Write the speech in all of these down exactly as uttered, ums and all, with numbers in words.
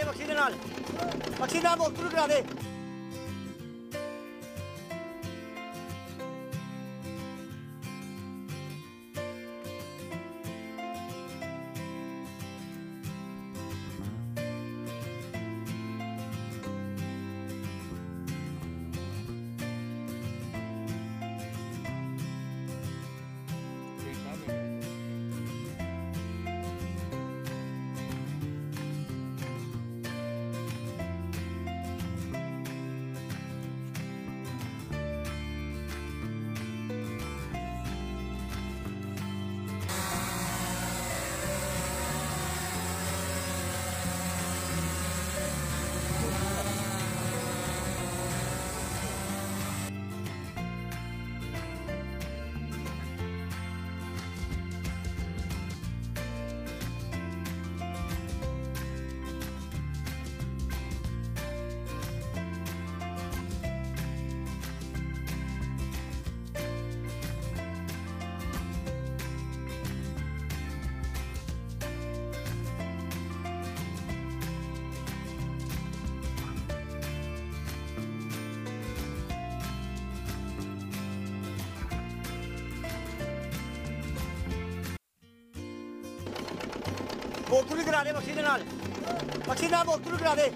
दे बख्शी दे नाल बख्शी दा मुक्तरू करा दे। बोतरू करा दे बख्शी दे नाल बख्शी दा बोतरू करा दे।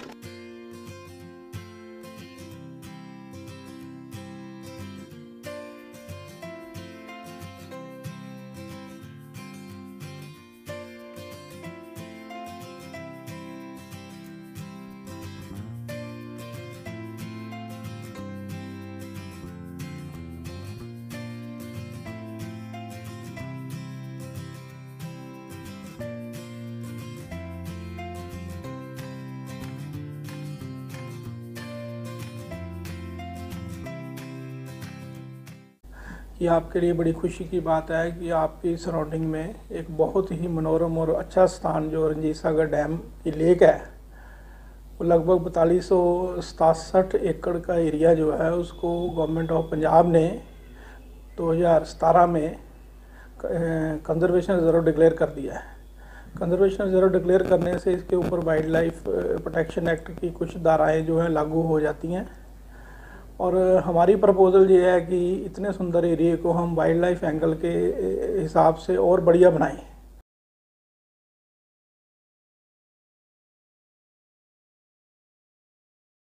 ये आपके लिए बड़ी खुशी की बात है कि आपकी सराउंडिंग में एक बहुत ही मनोरम और अच्छा स्थान जो रंजीत सागर डैम की लेक है वो लगभग बतालीस सौ सतासठ एकड़ का एरिया जो है उसको गवर्नमेंट ऑफ पंजाब ने दो हज़ार सत्रह में कंजर्वेशन रिजर्व डिक्लेयर कर दिया है। कंजर्वेशन रिजर्व डिक्लेयर करने से इसके ऊपर वाइल्ड लाइफ प्रोटेक्शन एक्ट की कुछ धाराएँ जो हैं लागू हो जाती हैं और हमारी प्रपोजल ये है कि इतने सुंदर एरिया को हम वाइल्ड लाइफ एंगल के हिसाब से और बढ़िया बनाएं।